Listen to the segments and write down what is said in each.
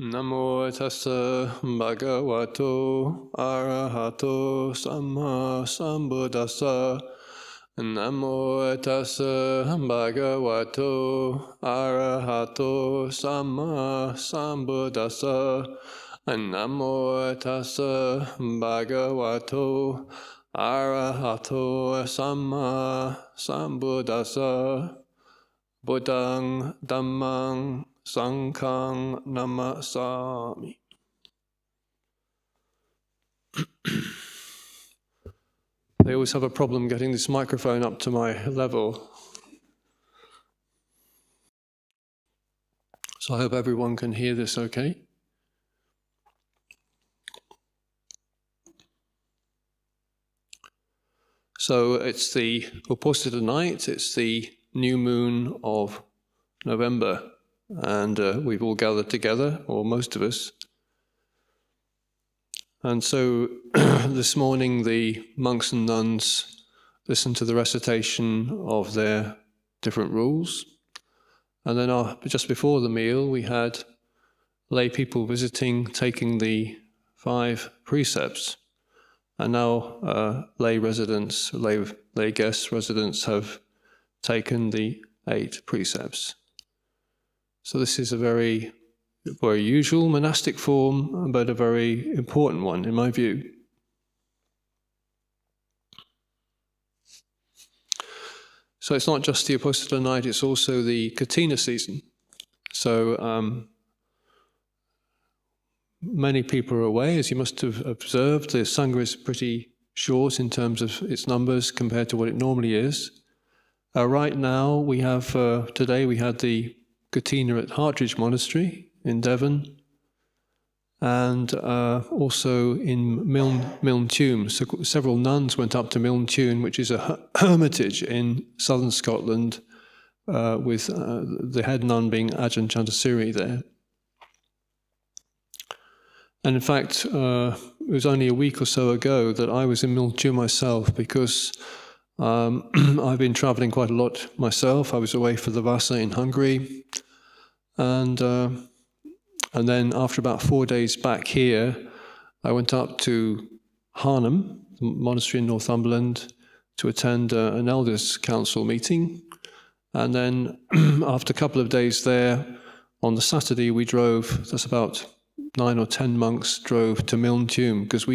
Namo tassa Bhagavato Arahato Sama Sambuddhassa. Namo tassa Bhagavato Arahato Sama Sambuddhassa. Namo tassa Bhagavato Arahato Sama Sambuddhassa. Buddhaṃ Dhammang Sankang Namasami. They always have a problem getting this microphone up to my level. So I hope everyone can hear this okay. So it's the Uposatha night, it's the new moon of November. And we've all gathered together, or most of us. And so this morning the monks and nuns listened to the recitation of their different rules. And then just before the meal we had lay people visiting, taking the 5 precepts. And now lay guest residents have taken the 8 precepts. So this is a very, very usual monastic form, but a very important one in my view. So it's not just the Uposatha night, it's also the Katina season. So many people are away, as you must have observed. The Sangha is pretty short in terms of its numbers compared to what it normally is. Right now, we have, today we had the Katina at Hartridge Monastery in Devon, and also in Milntuin. So several nuns went up to Milntuin, which is a hermitage in southern Scotland, with the head nun being Ajahn Chandasiri there. And in fact, it was only a week or so ago that I was in Milntuin myself, because I've been traveling quite a lot myself. I was away for the Vasa in Hungary, and then after about 4 days back here, I went up to Harnham, the monastery in Northumberland, to attend an elders' council meeting. And then after a couple of days there, on the Saturday we drove, that's about 9 or 10 monks drove to Milntuin, because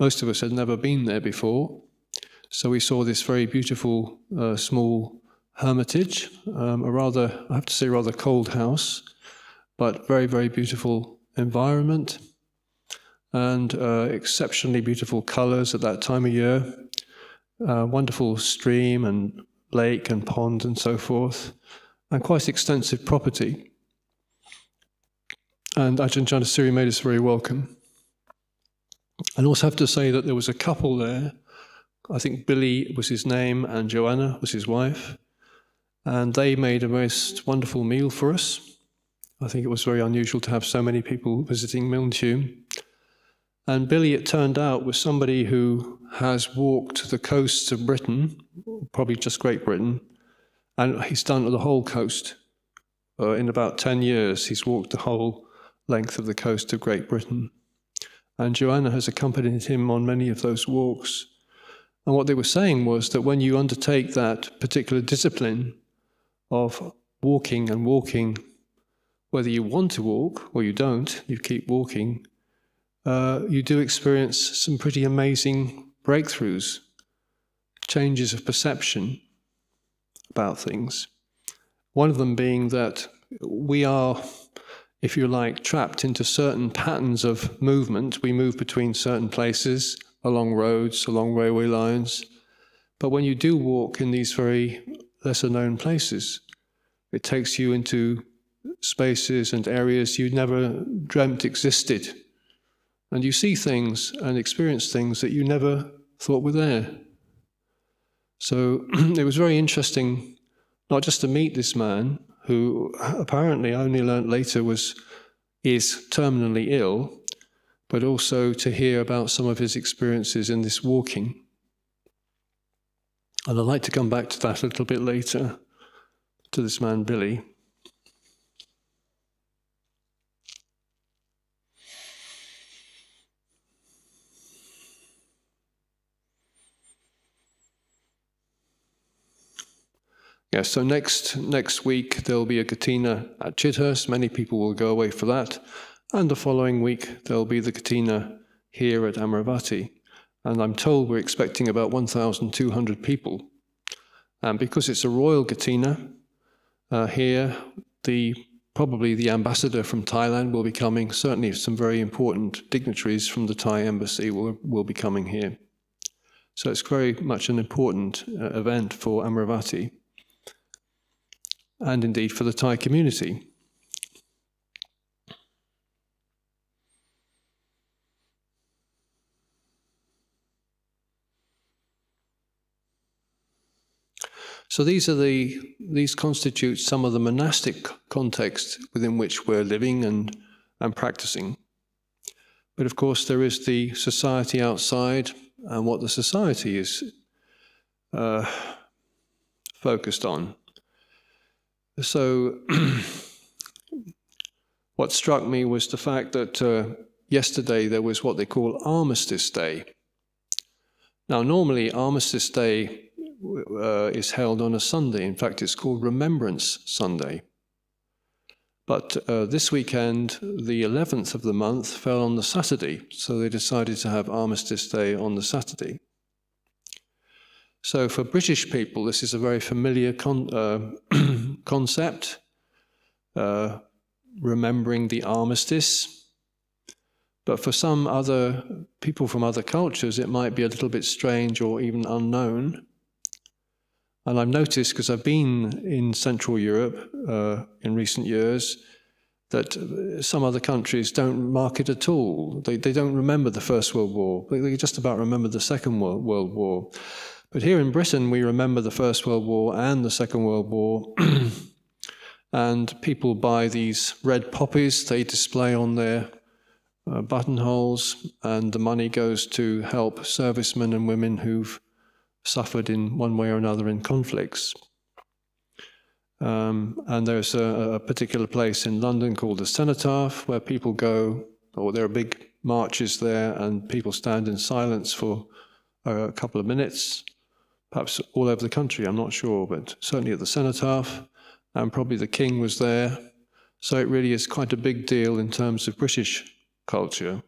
most of us had never been there before. So we saw this very beautiful small hermitage, I have to say, rather cold house, but very, very beautiful environment, and exceptionally beautiful colours at that time of year. Wonderful stream and lake and pond and so forth, and quite extensive property. And Ajahn Chandasiri made us very welcome. And also have to say that there was a couple there. I think Billy was his name and Joanna was his wife, and they made a most wonderful meal for us. I think it was very unusual to have so many people visiting Milntuin. And Billy, it turned out, was somebody who has walked the coasts of Britain, probably just Great Britain, and he's done the whole coast. In about 10 years he's walked the whole length of the coast of Great Britain. And Joanna has accompanied him on many of those walks. And what they were saying was that when you undertake that particular discipline of walking and walking, whether you want to walk or you don't, you keep walking, you do experience some pretty amazing breakthroughs, changes of perception about things. One of them being that we are, if you like, trapped into certain patterns of movement. We move between certain places, along roads, along railway lines. But when you do walk in these very lesser-known places, it takes you into spaces and areas you never dreamt existed. And you see things and experience things that you never thought were there. So it was very interesting not just to meet this man, who apparently I only learnt later is terminally ill, but also to hear about some of his experiences in this walking. And I'd like to come back to that a little bit later, to this man Billy. Yes, so next week there will be a Katina at Chithurst. Many people will go away for that. And the following week there will be the Katina here at Amaravati. And I'm told we're expecting about 1,200 people. And because it's a royal Katina here, probably the ambassador from Thailand will be coming. Certainly some very important dignitaries from the Thai embassy will be coming here. So it's very much an important event for Amaravati and indeed for the Thai community. So these constitute some of the monastic context within which we're living and practicing. But of course there is the society outside and what the society is focused on. So what struck me was the fact that yesterday there was what they call Armistice Day. Now normally Armistice Day is held on a Sunday. In fact, it's called Remembrance Sunday. But this weekend, the 11th of the month, fell on the Saturday, so they decided to have Armistice Day on the Saturday. So for British people, this is a very familiar concept, remembering the armistice. But for some other people from other cultures, it might be a little bit strange or even unknown. And I've noticed, because I've been in Central Europe in recent years, that some other countries don't mark it at all. They don't remember the First World War. They just about remember the Second World War. But here in Britain, we remember the First World War and the Second World War. And people buy these red poppies they display on their buttonholes, and the money goes to help servicemen and women who've suffered in one way or another in conflicts. And there's a particular place in London called the Cenotaph where people go, or there are big marches there, and people stand in silence for a couple of minutes, perhaps all over the country, I'm not sure, but certainly at the Cenotaph, and probably the king was there. So it really is quite a big deal in terms of British culture.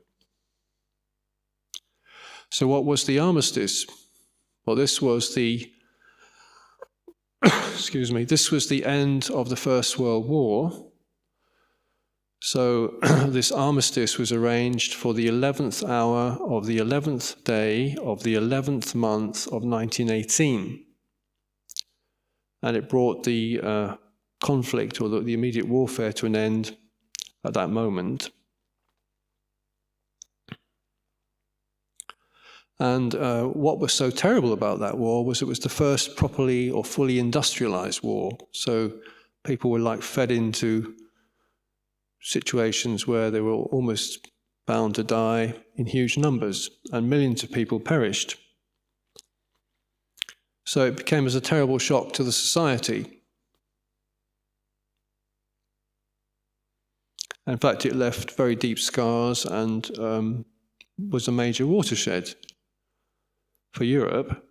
So what was the armistice? Well, this was the excuse me, this was the end of the First World War. So this armistice was arranged for the 11th hour of the 11th day of the 11th month of 1918. And it brought the conflict or the immediate warfare to an end at that moment. And what was so terrible about that war was it was the first properly or fully industrialized war. So people were like fed into situations where they were almost bound to die in huge numbers, and millions of people perished. So it became as a terrible shock to the society. In fact, it left very deep scars and was a major watershed for Europe.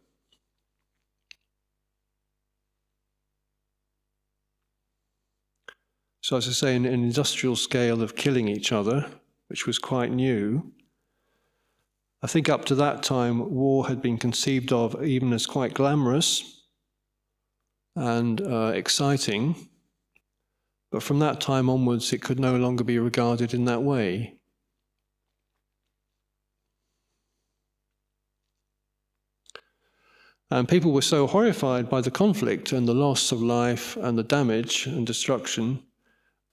So as I say, an industrial scale of killing each other, which was quite new. I think up to that time, war had been conceived of even as quite glamorous and exciting. But from that time onwards, it could no longer be regarded in that way. And people were so horrified by the conflict and the loss of life and the damage and destruction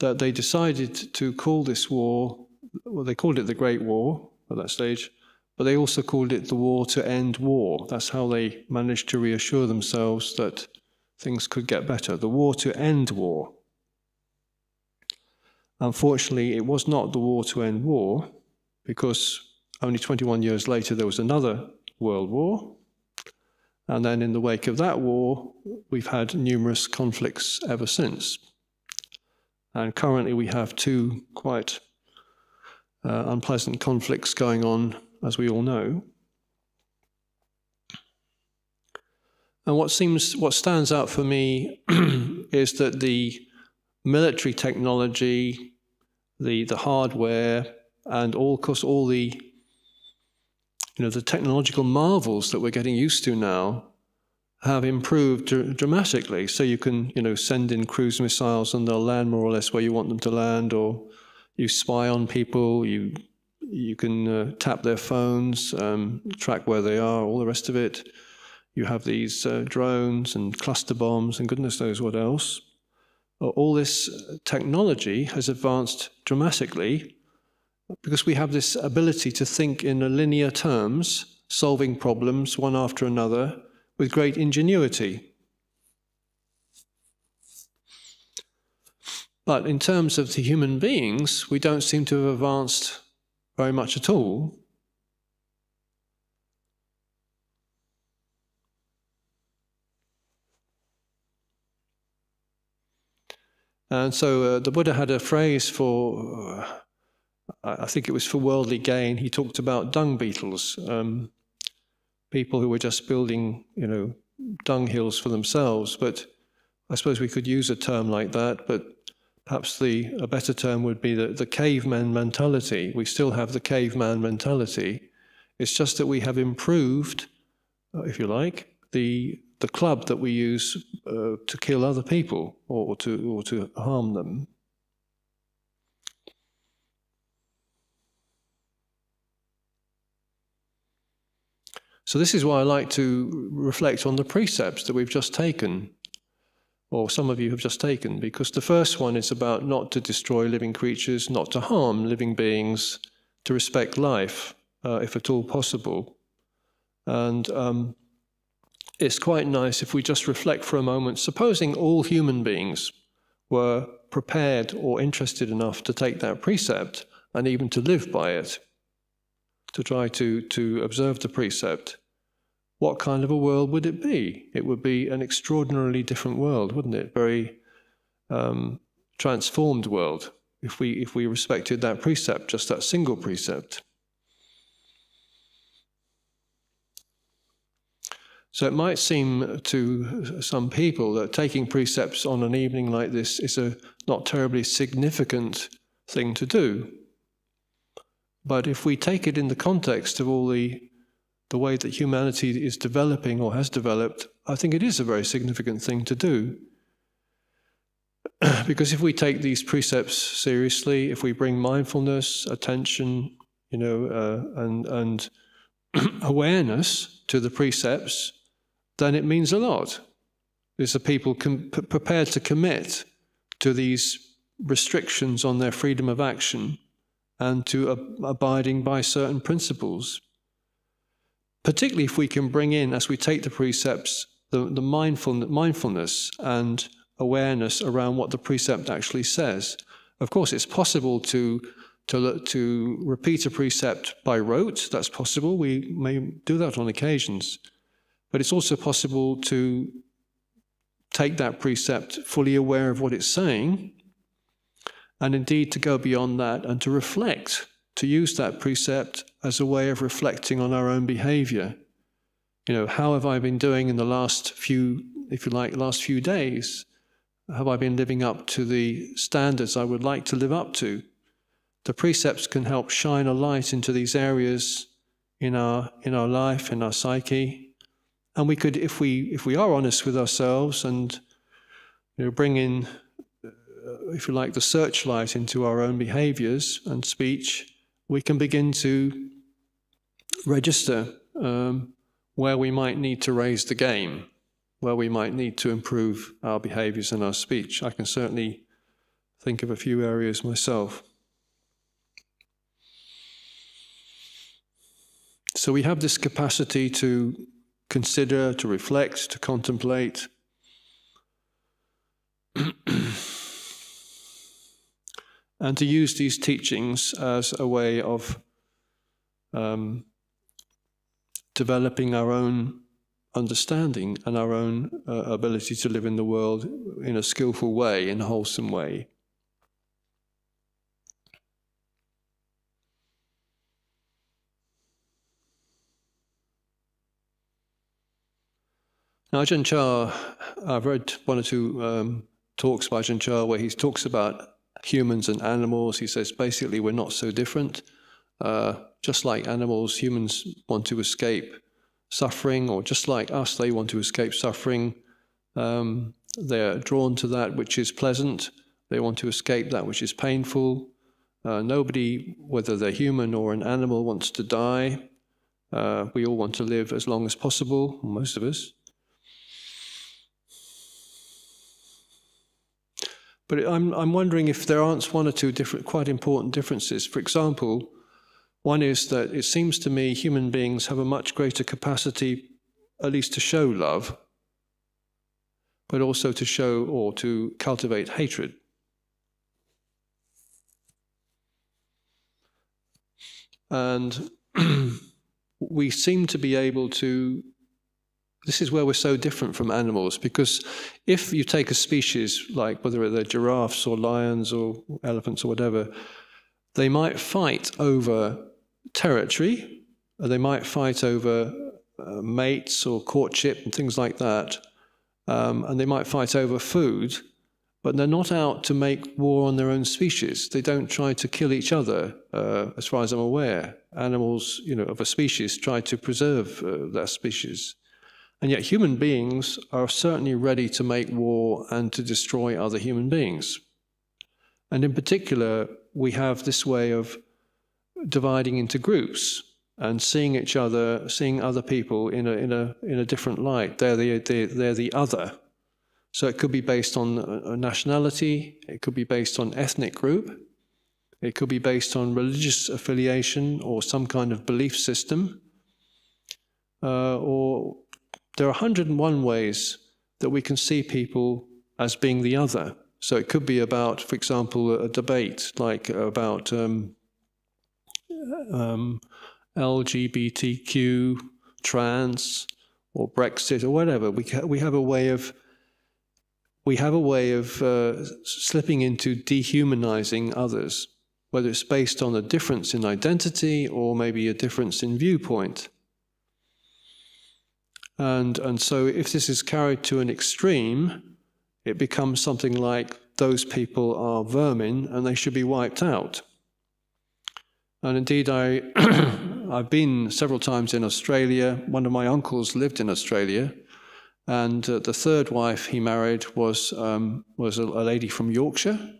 that they decided to call this war, well, they called it the Great War at that stage, but they also called it the War to End War. That's how they managed to reassure themselves that things could get better. The War to End War. Unfortunately, it was not the War to End War, because only 21 years later there was another World War. And then in the wake of that war, we've had numerous conflicts ever since. And currently we have two quite unpleasant conflicts going on, as we all know. And what stands out for me is that the military technology, the hardware, and all, of course, all the, the technological marvels that we're getting used to now have improved dramatically. So you can, send in cruise missiles and they'll land more or less where you want them to land, or you spy on people, you can tap their phones, track where they are, all the rest of it. You have these drones and cluster bombs and goodness knows what else. All this technology has advanced dramatically because we have this ability to think in linear terms, solving problems one after another with great ingenuity. But in terms of the human beings, we don't seem to have advanced very much at all. And so the Buddha had a phrase for, I think it was for worldly gain. He talked about dung beetles, people who were just building, dung hills for themselves. But I suppose we could use a term like that, but perhaps a better term would be the caveman mentality. We still have the caveman mentality. It's just that we have improved, if you like, the club that we use to kill other people or to harm them. So this is why I like to reflect on the precepts that we've just taken, or some of you have just taken, because the first one is about not to destroy living creatures, not to harm living beings, to respect life, if at all possible. And it's quite nice if we just reflect for a moment, supposing all human beings were prepared or interested enough to take that precept and even to live by it, to try to observe the precept, what kind of a world would it be? It would be an extraordinarily different world, wouldn't it? Very transformed world, if we respected that precept, just that single precept. So it might seem to some people that taking precepts on an evening like this is a not terribly significant thing to do. But if we take it in the context of all the way that humanity is developing or has developed, I think it is a very significant thing to do. Because if we take these precepts seriously, if we bring mindfulness, attention, and awareness to the precepts, then it means a lot. Is the people prepared to commit to these restrictions on their freedom of action and to abiding by certain principles? Particularly if we can bring in, as we take the precepts, the mindfulness and awareness around what the precept actually says. Of course, it's possible to repeat a precept by rote. That's possible. We may do that on occasions. But it's also possible to take that precept fully aware of what it's saying, and indeed to go beyond that and to reflect, to use that precept as a way of reflecting on our own behavior. How have I been doing in the last few, if you like, last few days? Have I been living up to the standards I would like to live up to? The precepts can help shine a light into these areas in our life, in our psyche. And we could, if we are honest with ourselves and bring in, if you like, the searchlight into our own behaviors and speech, we can begin to register where we might need to raise the game, where we might need to improve our behaviors and our speech. I can certainly think of a few areas myself. So we have this capacity to consider, to reflect, to contemplate. And to use these teachings as a way of developing our own understanding and our own ability to live in the world in a skillful way, in a wholesome way. Now, Ajahn Chah, I've read one or two talks by Ajahn Chah where he talks about humans and animals. He says, basically, we're not so different. Just like animals, humans want to escape suffering, or just like us, they want to escape suffering. They're drawn to that which is pleasant. They want to escape that which is painful. Nobody, whether they're human or an animal, wants to die. We all want to live as long as possible, most of us. But I'm wondering if there aren't one or two different, quite important differences. For example, one is that it seems to me human beings have a much greater capacity, at least to show love, but also to show or to cultivate hatred. And we seem to be able to, this is where we're so different from animals, because if you take a species like whether they're giraffes or lions or elephants or whatever, they might fight over territory, or they might fight over mates or courtship and things like that, and they might fight over food, but they're not out to make war on their own species. They don't try to kill each other, as far as I'm aware. Animals, you know, of a species try to preserve their species. And yet human beings are certainly ready to make war and to destroy other human beings. And in particular, we have this way of dividing into groups and seeing each other, seeing other people in a different light. They're the other. So it could be based on a nationality, it could be based on ethnic group, it could be based on religious affiliation or some kind of belief system. Or there are 101 ways that we can see people as being the other. So it could be about, for example, a debate like about LGBTQ, trans, or Brexit, or whatever. We have a way of slipping into dehumanizing others, whether it's based on a difference in identity or maybe a difference in viewpoint. And so if this is carried to an extreme, it becomes something like those people are vermin and they should be wiped out. And indeed, I've been several times in Australia. One of my uncles lived in Australia. And the third wife he married was a lady from Yorkshire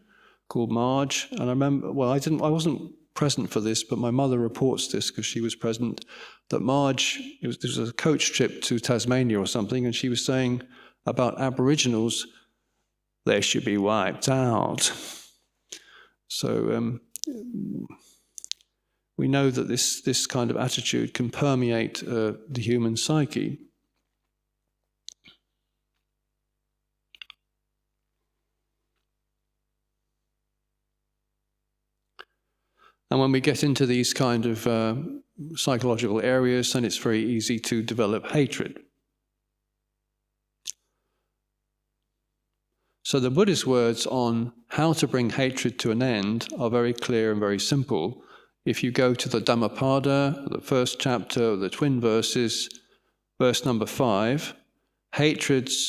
called Marge. And I remember, well, I wasn't present for this, but my mother reports this because she was present, that Marge, it was a coach trip to Tasmania or something, and she was saying about Aboriginals, they should be wiped out. So we know that this kind of attitude can permeate the human psyche. And when we get into these kind of psychological areas, then it's very easy to develop hatred. So the Buddha's words on how to bring hatred to an end are very clear and very simple. If you go to the Dhammapada, the first chapter, the twin verses, verse number 5, hatreds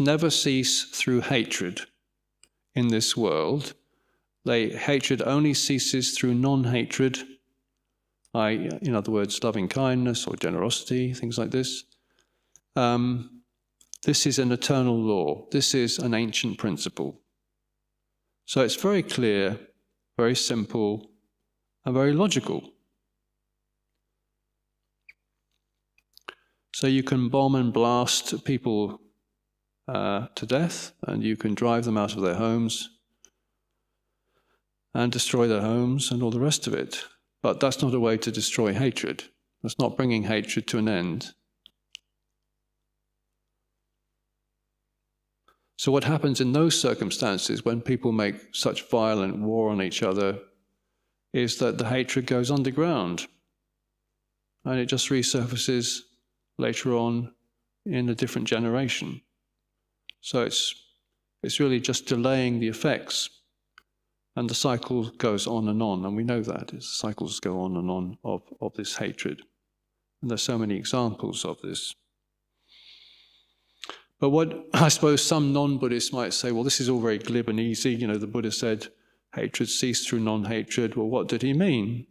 never cease through hatred in this world. Hatred only ceases through non-hatred, in other words, loving kindness or generosity, things like this. This is an eternal law. This is an ancient principle. So it's very clear, very simple, and very logical. So you can bomb and blast people to death, and you can drive them out of their homes and destroy their homes and all the rest of it. But that's not a way to destroy hatred. That's not bringing hatred to an end. So what happens in those circumstances when people make such violent war on each other is that the hatred goes underground and it just resurfaces later on in a different generation. So it's really just delaying the effects. And the cycle goes on, and we know that. The cycles go on and on of this hatred. And there's so many examples of this. But what I suppose some non-Buddhists might say, well, this is all very glib and easy. You know, the Buddha said, hatred ceased through non-hatred. Well, what did he mean?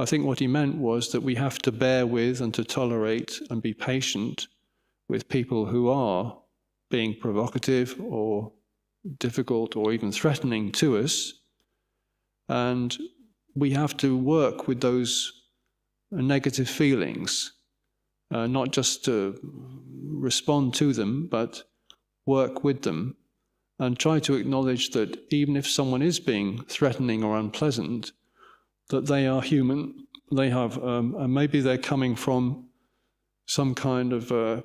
I think what he meant was that we have to bear with and to tolerate and be patient with people who are being provocative or difficult or even threatening to us. And we have to work with those negative feelings, not just to respond to them, but work with them and try to acknowledge that even if someone is being threatening or unpleasant, that they are human, they have, and maybe they're coming from some kind of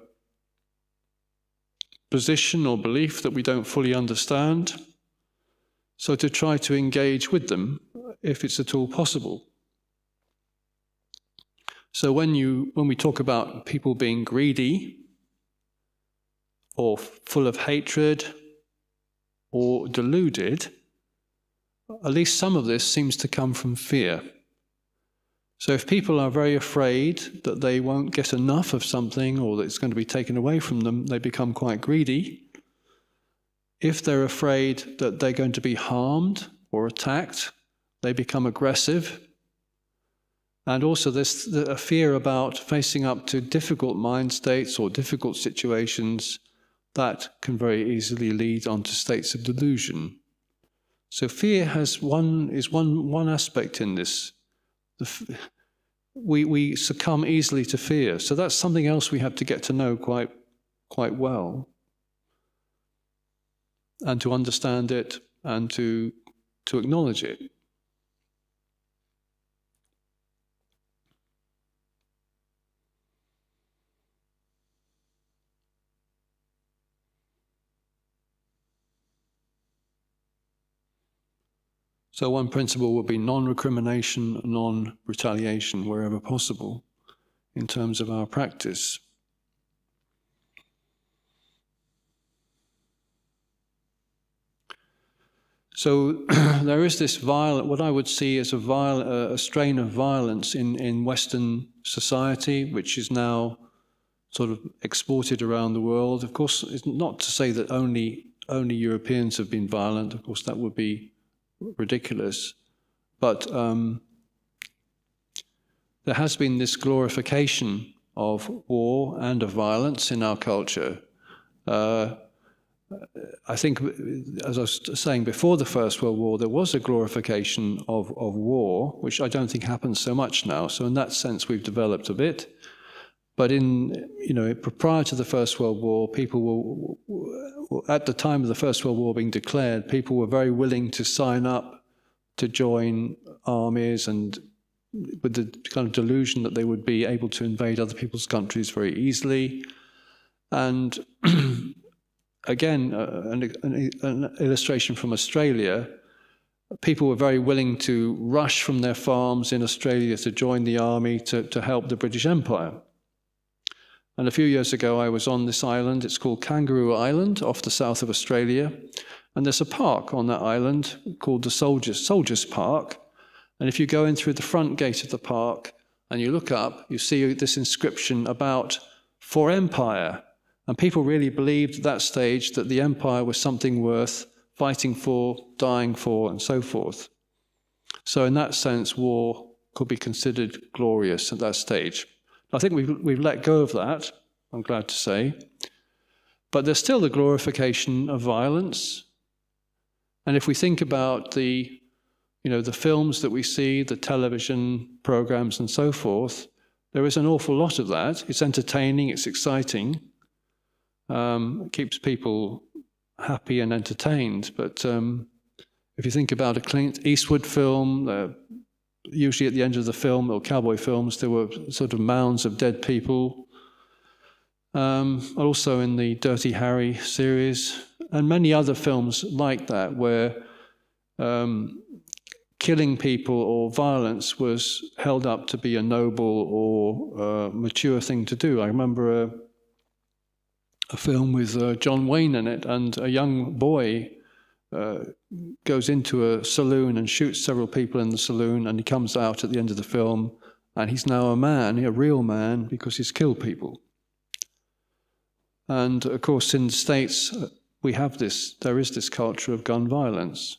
position or belief that we don't fully understand. So to try to engage with them, if it's at all possible. So when we talk about people being greedy, or full of hatred, or deluded, at least some of this seems to come from fear. So if people are very afraid that they won't get enough of something, or that it's going to be taken away from them, they become quite greedy. If they're afraid that they're going to be harmed or attacked, they become aggressive. And also there's a fear about facing up to difficult mind states or difficult situations that can very easily lead onto states of delusion. So fear has one aspect in this. We succumb easily to fear. So that's something else we have to get to know quite well, and to understand it and to acknowledge it. So one principle would be non-recrimination, non-retaliation, wherever possible, in terms of our practice. So there is this violent, what I would see as a strain of violence in Western society, which is now sort of exported around the world. Of course, it's not to say that only Europeans have been violent. Of course, that would be ridiculous. But there has been this glorification of war and of violence in our culture. I think, as I was saying before the First World War, there was a glorification of war, which I don't think happens so much now. So in that sense, we've developed a bit. But prior to the First World War, people were, at the time of the First World War being declared, people were very willing to sign up to join armies, and with the kind of delusion that they would be able to invade other people's countries very easily. And again, an illustration from Australia, people were very willing to rush from their farms in Australia to join the army to help the British Empire. And a few years ago, I was on this island. It's called Kangaroo Island, off the south of Australia. And there's a park on that island called the Soldiers' Park. And if you go in through the front gate of the park and you look up, you see this inscription about "For Empire." And people really believed at that stage that the empire was something worth fighting for, dying for, and so forth. So in that sense, war could be considered glorious at that stage. I think we've let go of that, I'm glad to say. But there's still the glorification of violence. And if we think about the films that we see, the television programs and so forth, there is an awful lot of that. It's entertaining, it's exciting. It keeps people happy and entertained. But if you think about a Clint Eastwood film, usually at the end of the film, or cowboy films, there were sort of mounds of dead people. Also in the Dirty Harry series, and many other films like that, where killing people or violence was held up to be a noble or mature thing to do. I remember a film with John Wayne in it, and a young boy goes into a saloon and shoots several people in the saloon, and he comes out at the end of the film and he's now a man, a real man, because he's killed people. And of course, in the States, we have this, there is this culture of gun violence.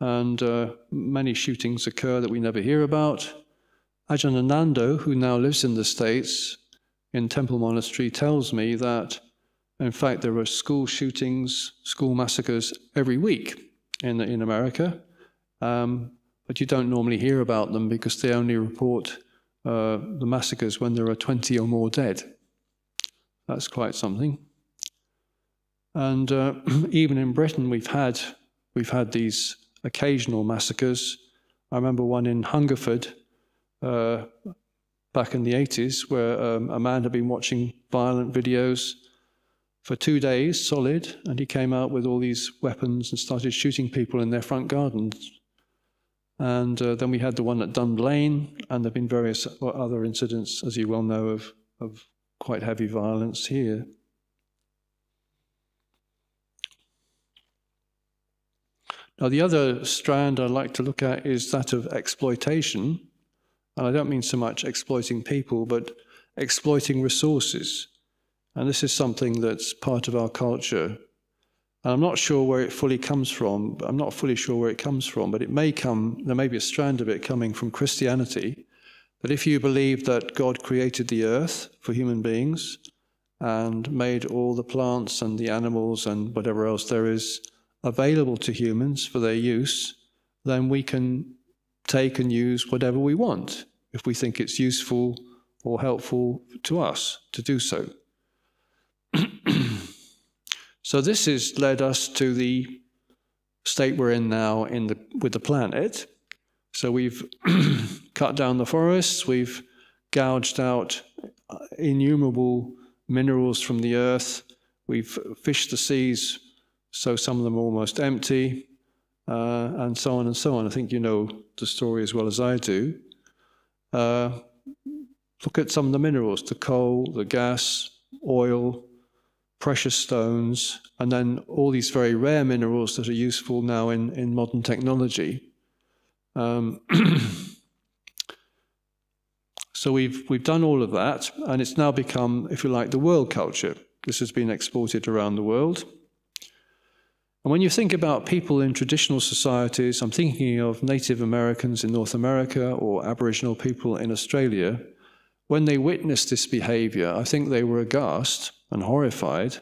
And many shootings occur that we never hear about. Ajahn Anando, who now lives in the States, in Temple Monastery, tells me that, in fact, there are school shootings, school massacres every week in America. But you don't normally hear about them because they only report the massacres when there are 20 or more dead. That's quite something. And even in Britain, we've had these occasional massacres. I remember one in Hungerford back in the 80s where a man had been watching violent videos for 2 days solid, and he came out with all these weapons and started shooting people in their front gardens. And then we had the one at Dunblane, and there have been various other incidents, as you well know, of quite heavy violence here. Now, the other strand I like to look at is that of exploitation. And I don't mean so much exploiting people, but exploiting resources. And this is something that's part of our culture. And I'm not sure where it fully comes from. I'm not fully sure where it comes from, but it may come, there may be a strand of it coming from Christianity. But if you believe that God created the earth for human beings and made all the plants and the animals and whatever else there is available to humans for their use, then we can take and use whatever we want if we think it's useful or helpful to us to do so. So this has led us to the state we're in now with the planet. So we've cut down the forests, we've gouged out innumerable minerals from the earth, we've fished the seas, so some of them are almost empty, and so on and so on. I think you know the story as well as I do. Look at some of the minerals, the coal, the gas, oil, precious stones, and then all these very rare minerals that are useful now in modern technology. So we've done all of that, and it's now become, if you like, the world culture. This has been exported around the world. And when you think about people in traditional societies, I'm thinking of Native Americans in North America or Aboriginal people in Australia, when they witnessed this behavior, I think they were aghast and horrified,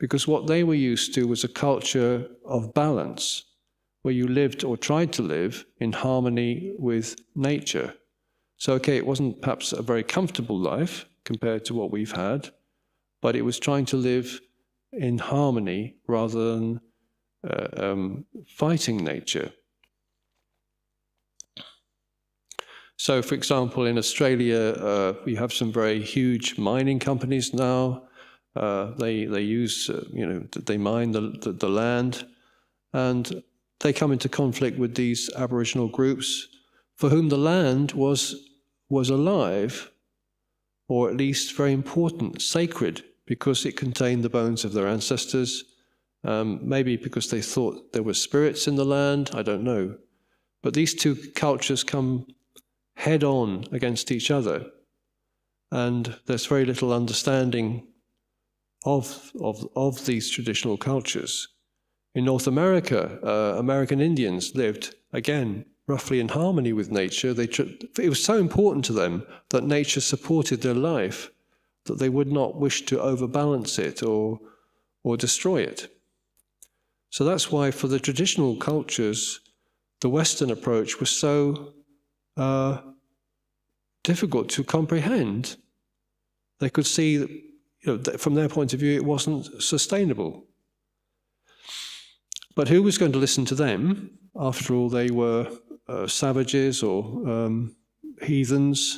because what they were used to was a culture of balance, where you lived or tried to live in harmony with nature. So, okay, it wasn't perhaps a very comfortable life compared to what we've had, but it was trying to live in harmony rather than fighting nature. So, for example, in Australia, we have some very huge mining companies now. They use, you know, they mine the land, and they come into conflict with these Aboriginal groups for whom the land was alive, or at least very important, sacred, because it contained the bones of their ancestors. Maybe because they thought there were spirits in the land, I don't know. But these two cultures come head on against each other, and there's very little understanding of these traditional cultures. In North America, American Indians lived, again, roughly in harmony with nature. It was so important to them that nature supported their life that they would not wish to overbalance it or destroy it. So that's why for the traditional cultures, the Western approach was so difficult to comprehend. They could see that, you know, from their point of view, it wasn't sustainable. But who was going to listen to them? After all, they were savages or heathens.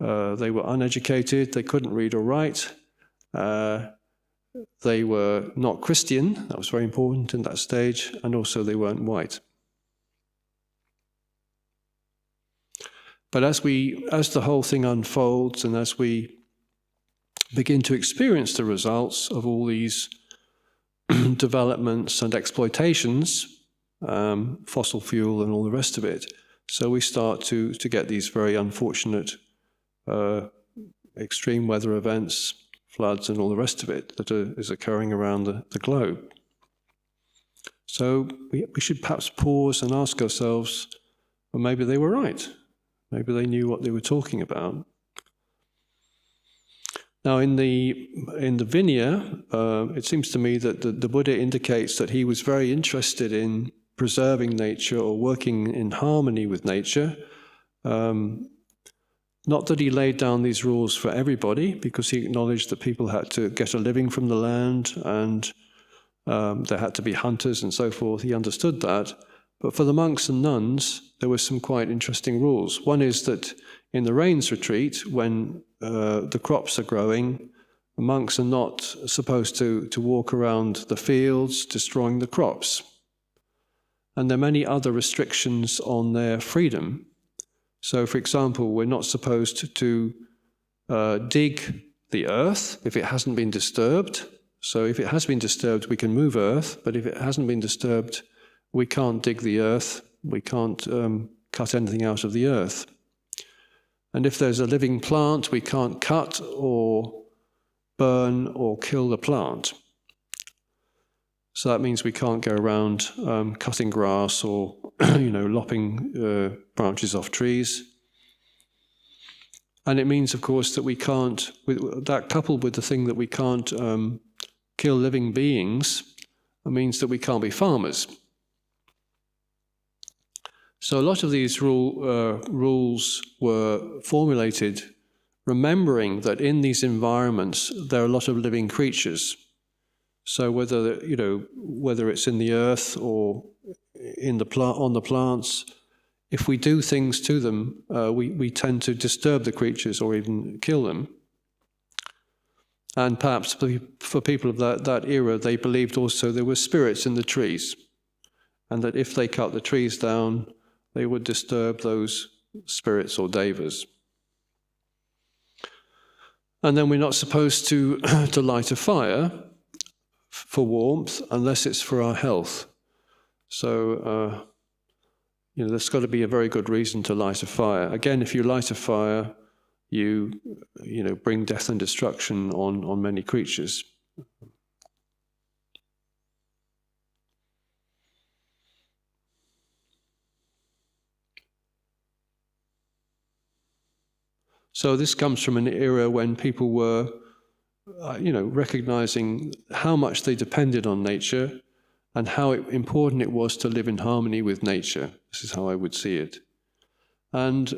They were uneducated. They couldn't read or write. They were not Christian. That was very important in that stage. And also they weren't white. But as the whole thing unfolds and as we begin to experience the results of all these developments and exploitations, fossil fuel and all the rest of it. So we start to get these very unfortunate extreme weather events, floods and all the rest of it that is occurring around the globe. So we should perhaps pause and ask ourselves, well, maybe they were right. Maybe they knew what they were talking about. Now, in the Vinaya, it seems to me that the Buddha indicates that he was very interested in preserving nature or working in harmony with nature. Not that he laid down these rules for everybody, because he acknowledged that people had to get a living from the land and there had to be hunters and so forth. He understood that. But for the monks and nuns, there were some quite interesting rules. One is that in the rains retreat, when the crops are growing, the monks are not supposed to walk around the fields destroying the crops. And there are many other restrictions on their freedom. So, for example, we're not supposed to dig the earth if it hasn't been disturbed. So if it has been disturbed, we can move earth, but if it hasn't been disturbed, we can't dig the earth, we can't cut anything out of the earth. And if there's a living plant, we can't cut or burn or kill the plant. So that means we can't go around cutting grass or lopping branches off trees. And it means, of course, that we can't, that coupled with the thing that we can't kill living beings, it means that we can't be farmers. So a lot of these rules were formulated remembering that in these environments there are a lot of living creatures. So whether whether it's in the earth or in the on the plants, if we do things to them, we tend to disturb the creatures or even kill them. And perhaps for people of that era, they believed also there were spirits in the trees, and that if they cut the trees down, they would disturb those spirits or devas. And then we're not supposed to light a fire for warmth unless it's for our health. So, there's got to be a very good reason to light a fire. Again, if you light a fire, you bring death and destruction on many creatures. So this comes from an era when people were, recognizing how much they depended on nature and how important it was to live in harmony with nature. This is how I would see it. And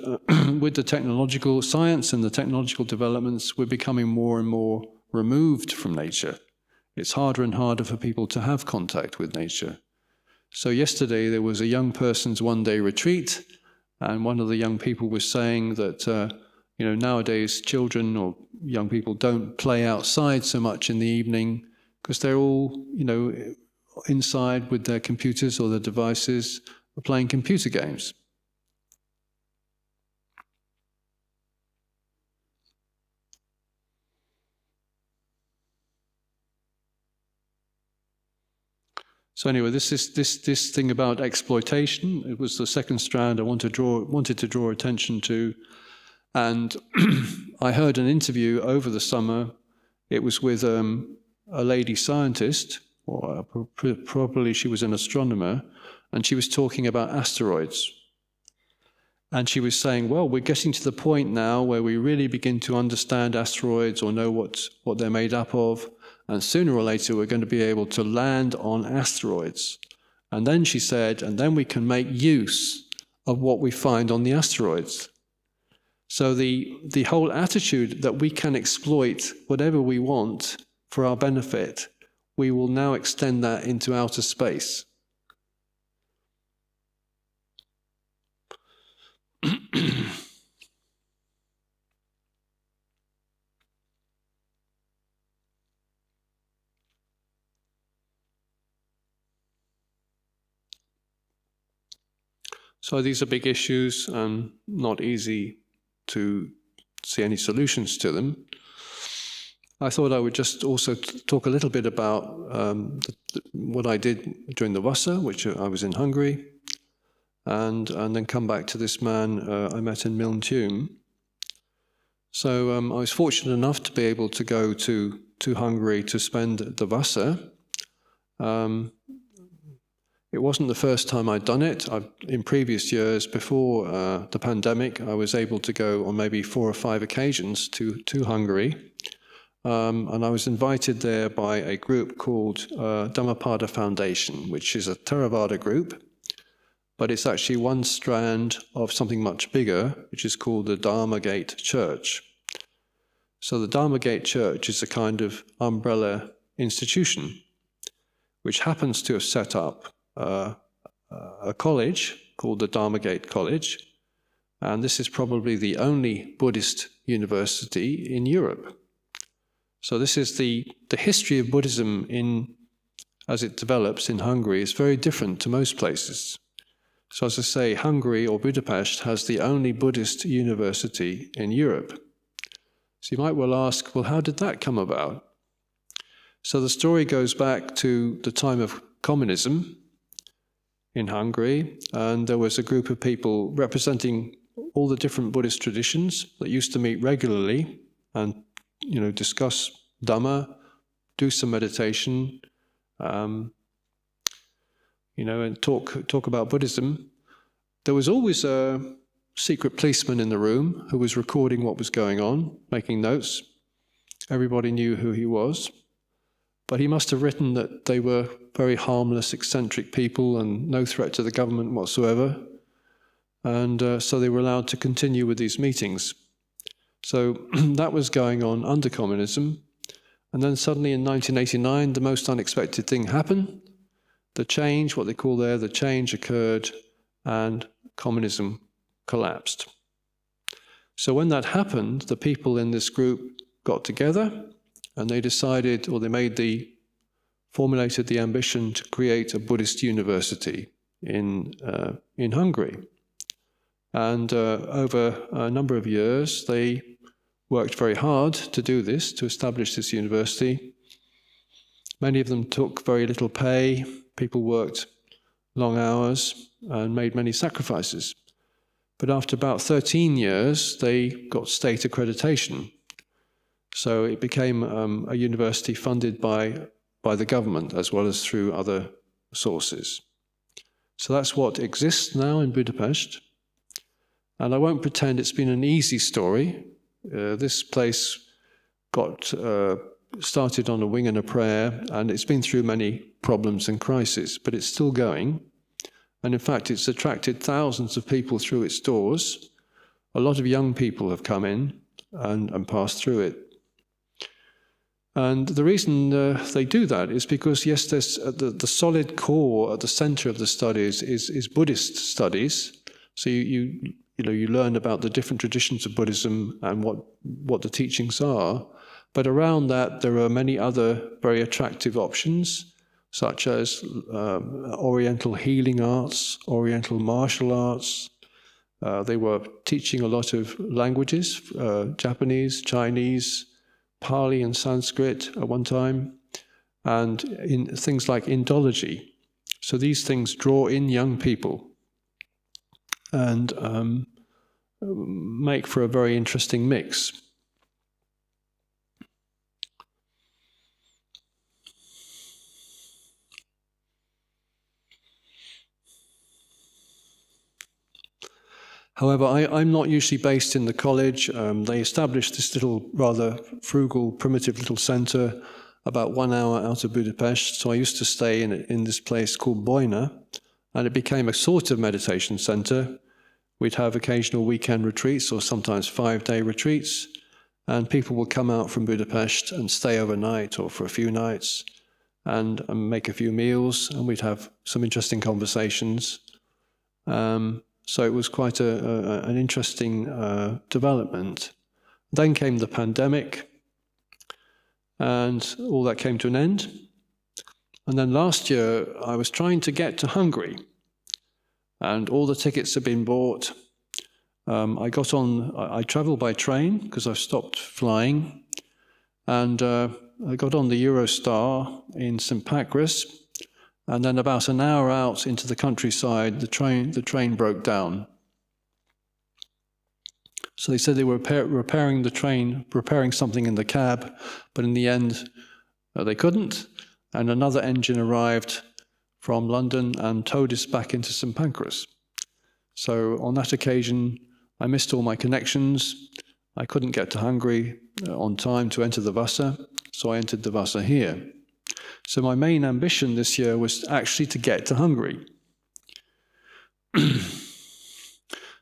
with the technological science and the technological developments, we're becoming more and more removed from nature. It's harder and harder for people to have contact with nature. So yesterday there was a young person's one-day retreat, and one of the young people was saying that nowadays children or young people don't play outside so much in the evening because they're all, inside with their computers or their devices playing computer games. So anyway, this thing about exploitation. It was the second strand I wanted to draw attention to. And I heard an interview over the summer. It was with a lady scientist, or probably she was an astronomer, and she was talking about asteroids. And she was saying, well, we're getting to the point now where we really begin to understand asteroids or know what they're made up of, and sooner or later we're going to be able to land on asteroids. And then she said, and then we can make use of what we find on the asteroids. So the whole attitude that we can exploit whatever we want for our benefit, we will now extend that into outer space. So these are big issues and not easy to see any solutions to them. I thought I would just also talk a little bit about what I did during the Vasa, which I was in Hungary, and then come back to this man I met in Milntuin. So I was fortunate enough to be able to go to Hungary to spend the Vasa. It wasn't the first time I'd done it. In previous years, before the pandemic, I was able to go on maybe 4 or 5 occasions to Hungary. And I was invited there by a group called Dhammapada Foundation, which is a Theravada group, but it's actually one strand of something much bigger, which is called the Dharma Gate Church. So the Dharma Gate Church is a kind of umbrella institution, which happens to have set up a college called the Dhammagadate College, and this is probably the only Buddhist university in Europe. So this is the history of Buddhism as it develops in Hungary is very different to most places. So as I say, Hungary or Budapest has the only Buddhist university in Europe. So you might well ask, well, how did that come about? So the story goes back to the time of communism in Hungary, and there was a group of people representing all the different Buddhist traditions that used to meet regularly and discuss Dhamma, do some meditation, and talk about Buddhism. There was always a secret policeman in the room who was recording what was going on, making notes. Everybody knew who he was, but he must have written that they were very harmless, eccentric people and no threat to the government whatsoever. And so they were allowed to continue with these meetings. So that was going on under communism. And then suddenly in 1989, the most unexpected thing happened. The change, what they call there, the change occurred and communism collapsed. So when that happened, the people in this group got together and they decided, or they formulated the ambition to create a Buddhist university in Hungary. And over a number of years, they worked very hard to do this, to establish this university. Many of them took very little pay. People worked long hours and made many sacrifices. But after about 13 years, they got state accreditation. So it became a university funded by the government as well as through other sources. So that's what exists now in Budapest. And I won't pretend it's been an easy story. This place got started on a wing and a prayer, and it's been through many problems and crises, but it's still going. And in fact, it's attracted thousands of people through its doors. A lot of young people have come in and passed through it. And the reason they do that is because, yes, there's the solid core at the center of the studies is Buddhist studies. So you learn about the different traditions of Buddhism and what the teachings are. But around that, there are many other very attractive options, such as Oriental healing arts, Oriental martial arts. They were teaching a lot of languages, Japanese, Chinese, Pali and Sanskrit at one time, and in things like Indology. So these things draw in young people and make for a very interesting mix. However, I'm not usually based in the college. They established this little, rather frugal, primitive little center about 1 hour out of Budapest. So I used to stay in this place called Boina, and it became a sort of meditation center. We'd have occasional weekend retreats or sometimes 5-day retreats, and people would come out from Budapest and stay overnight or for a few nights and make a few meals, and we'd have some interesting conversations. So it was quite an interesting development. Then came the pandemic, and all that came to an end. And then last year, I was trying to get to Hungary, and all the tickets had been bought. I travel by train because I've stopped flying, and I got on the Eurostar in St. Pancras. And then about an hour out into the countryside, the train broke down. So they said they were repairing the train, repairing something in the cab, but in the end they couldn't, and another engine arrived from London and towed us back into St. Pancras. So on that occasion, I missed all my connections. I couldn't get to Hungary on time to enter the Vasa, so I entered the Vasa here. So my main ambition this year was actually to get to Hungary.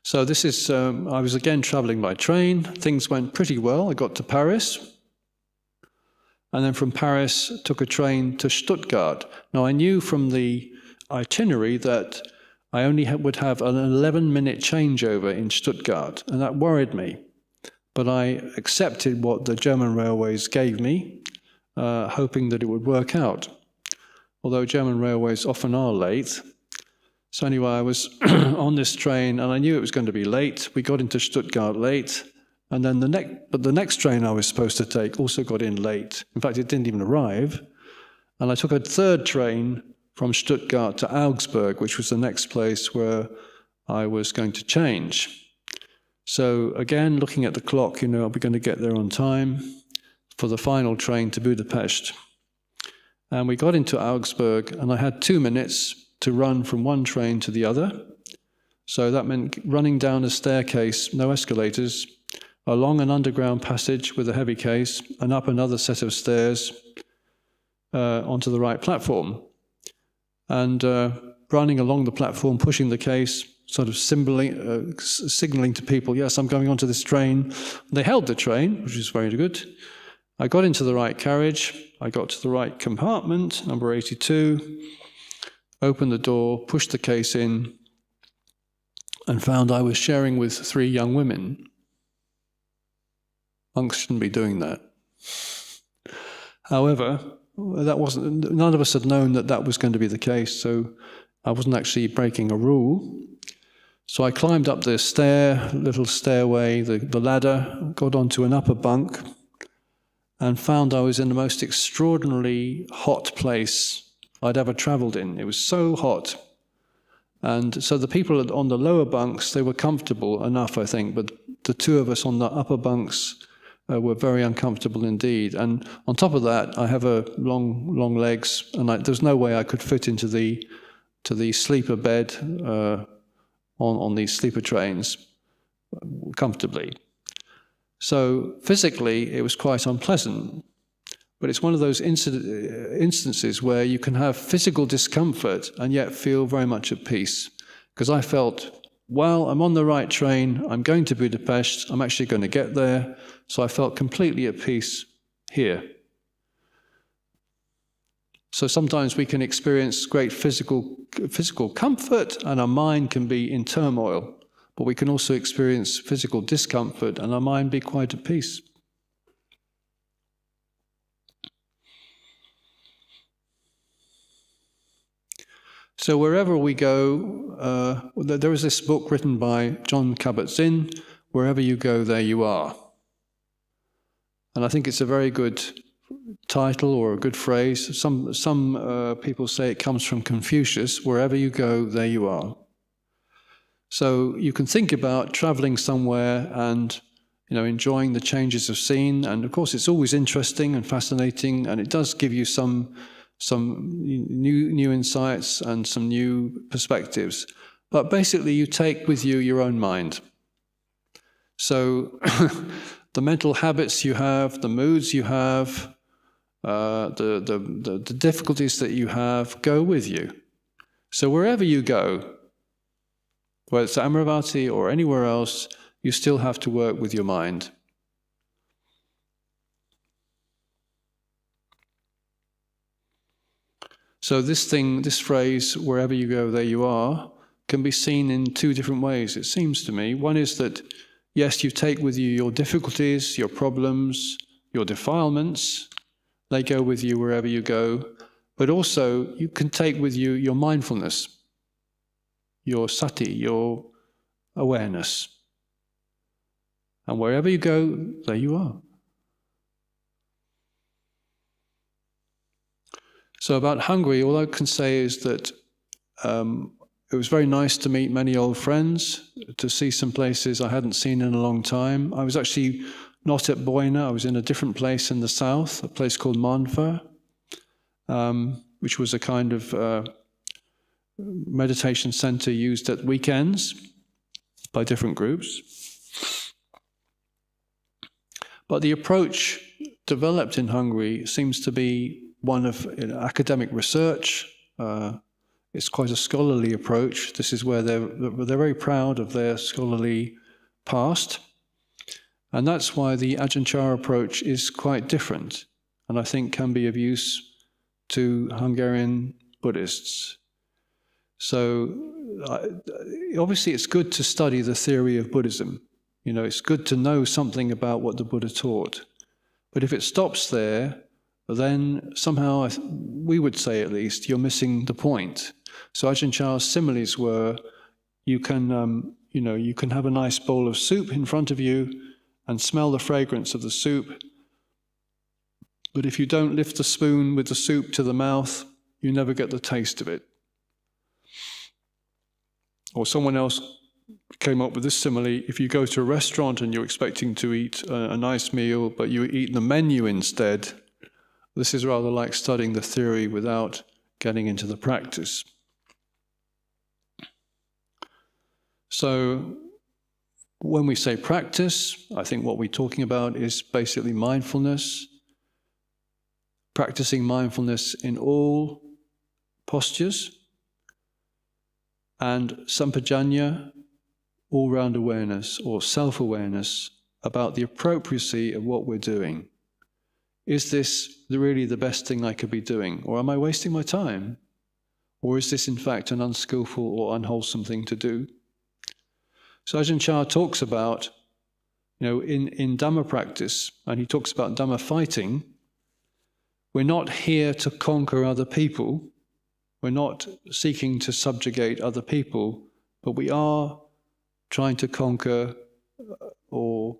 So this is, I was again traveling by train. Things went pretty well. I got to Paris. And then from Paris, took a train to Stuttgart. Now I knew from the itinerary that I only would have an 11-minute changeover in Stuttgart, and that worried me. But I accepted what the German railways gave me, hoping that it would work out. Although German railways often are late. So anyway, I was on this train and I knew it was going to be late. We got into Stuttgart late, and then the next train I was supposed to take also got in late. In fact, it didn't even arrive. And I took a third train from Stuttgart to Augsburg, which was the next place where I was going to change. So again, looking at the clock, you know, are we going to get there on time for the final train to Budapest? And we got into Augsburg, and I had 2 minutes to run from one train to the other. So that meant running down a staircase, no escalators, along an underground passage with a heavy case, and up another set of stairs onto the right platform. And running along the platform, pushing the case, sort of signaling to people, yes, I'm going onto this train. They held the train, which is very good. I got into the right carriage. I got to the right compartment, number 82, opened the door, pushed the case in, and found I was sharing with 3 young women. Monks shouldn't be doing that. However, that wasn't, none of us had known that that was going to be the case, so I wasn't actually breaking a rule. So I climbed up the little stairway, the ladder, got onto an upper bunk, and found I was in the most extraordinarily hot place I'd ever traveled in. It was so hot. And so the people on the lower bunks, they were comfortable enough, I think, but the 2 of us on the upper bunks were very uncomfortable indeed. And on top of that, I have a long legs, and there's no way I could fit into the sleeper bed on these sleeper trains comfortably. So physically, it was quite unpleasant. But it's one of those instances where you can have physical discomfort and yet feel very much at peace. Because I felt, well, I'm on the right train, I'm going to Budapest, I'm actually going to get there. So I felt completely at peace here. So sometimes we can experience great physical comfort and our mind can be in turmoil, but we can also experience physical discomfort and our mind be quite at peace. So wherever we go, there is this book written by John Kabat-Zinn, Wherever You Go, There You Are. And I think it's a very good title or a good phrase. Some people say it comes from Confucius, wherever you go, there you are. So you can think about traveling somewhere and, you know, enjoying the changes of scene. And of course, it's always interesting and fascinating, and it does give you some new insights and some new perspectives. But basically, you take with you your own mind. So the mental habits you have, the moods you have, the difficulties that you have go with you. So wherever you go, whether it's Amaravati or anywhere else, you still have to work with your mind. So this phrase, wherever you go, there you are, can be seen in 2 different ways, it seems to me. One is that, yes, you take with you your difficulties, your problems, your defilements. They go with you wherever you go. But also, you can take with you your mindfulness, your sati, your awareness. And wherever you go, there you are. So about Hungary, all I can say is that It was very nice to meet many old friends, to see some places I hadn't seen in a long time. I was actually not at Boina, I was in a different place in the south, a place called Manfa, which was a kind of meditation center used at weekends by different groups. But the approach developed in Hungary seems to be one of academic research. It's quite a scholarly approach. This is where they're very proud of their scholarly past. And that's why the Ajahn Chah approach is quite different, and I think can be of use to Hungarian Buddhists. So obviously it's good to study the theory of Buddhism. You know, it's good to know something about what the Buddha taught. But if it stops there, then somehow, we would say at least, you're missing the point. So Ajahn Chah's similes were, you can have a nice bowl of soup in front of you and smell the fragrance of the soup. But if you don't lift the spoon with the soup to the mouth, you never get the taste of it. Or someone else came up with this simile: if you go to a restaurant and you're expecting to eat a nice meal, but you eat the menu instead, this is rather like studying the theory without getting into the practice. So when we say practice, I think what we're talking about is basically mindfulness, practicing mindfulness in all postures, and sampajanya, all-round awareness or self-awareness about the appropriacy of what we're doing. Is this really the best thing I could be doing? Or am I wasting my time? Or is this in fact an unskillful or unwholesome thing to do? So Ajahn Chah talks about, in Dhamma practice, and he talks about Dhamma fighting, we're not here to conquer other people. We're not seeking to subjugate other people, but we are trying to conquer or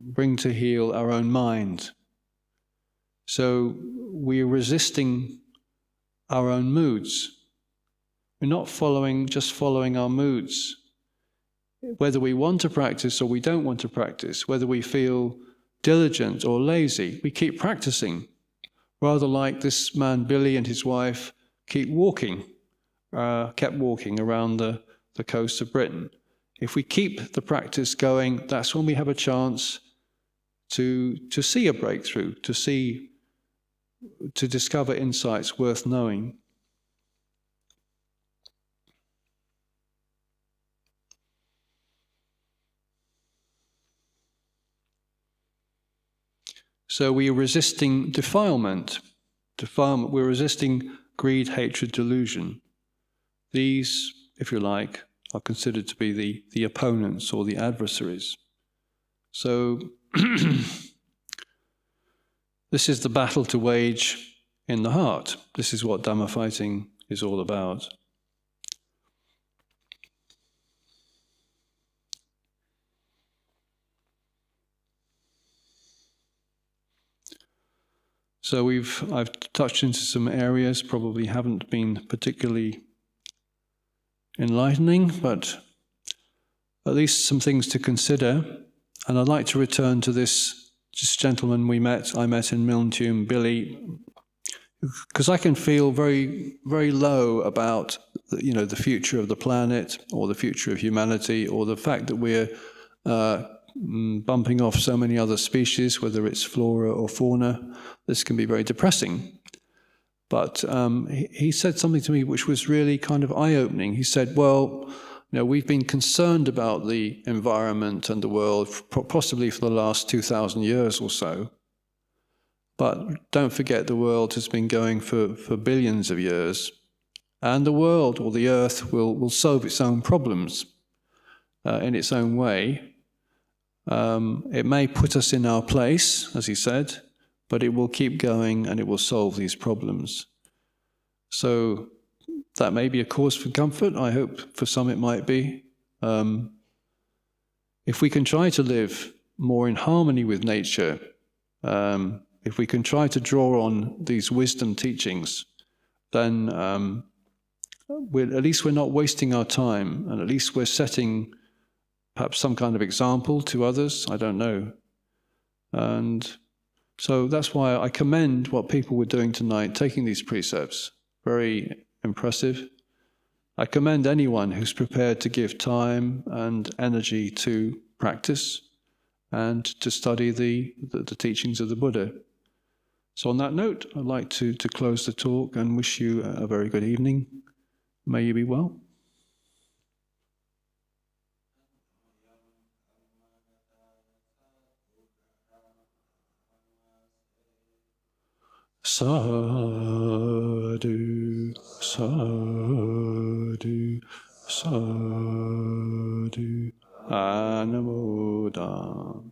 bring to heel our own mind. So we're resisting our own moods. We're not just following our moods. Whether we want to practice or we don't want to practice, whether we feel diligent or lazy, we keep practicing. Rather like this man Billy and his wife kept walking around the coast of Britain. If we keep the practice going, that's when we have a chance to see a breakthrough, to discover insights worth knowing. So we are resisting defilement, we're resisting greed, hatred, delusion. These, if you like, are considered to be the opponents or the adversaries. So this is the battle to wage in the heart. This is what Dhamma fighting is all about. So I've touched into some areas, probably haven't been particularly enlightening, but at least some things to consider. And I'd like to return to this gentleman I met in Milntuin, Billy, because I can feel very, very low about the future of the planet or the future of humanity or the fact that we're bumping off so many other species, whether it's flora or fauna. This can be very depressing. But he said something to me which was really kind of eye-opening. He said, well, we've been concerned about the environment and the world possibly for the last 2,000 years or so. But don't forget, the world has been going for billions of years. And the world, or the earth, will solve its own problems in its own way. It may put us in our place, as he said, but it will keep going and it will solve these problems. So that may be a cause for comfort. I hope for some it might be. If we can try to live more in harmony with nature, if we can try to draw on these wisdom teachings, then at least we're not wasting our time, and at least we're setting perhaps some kind of example to others, I don't know. And so that's why I commend what people were doing tonight, taking these precepts. Very impressive. I commend anyone who's prepared to give time and energy to practice and to study the teachings of the Buddha. So on that note, I'd like to close the talk and wish you a very good evening. May you be well. Sadhu, sadhu, sadhu, Namo tassa.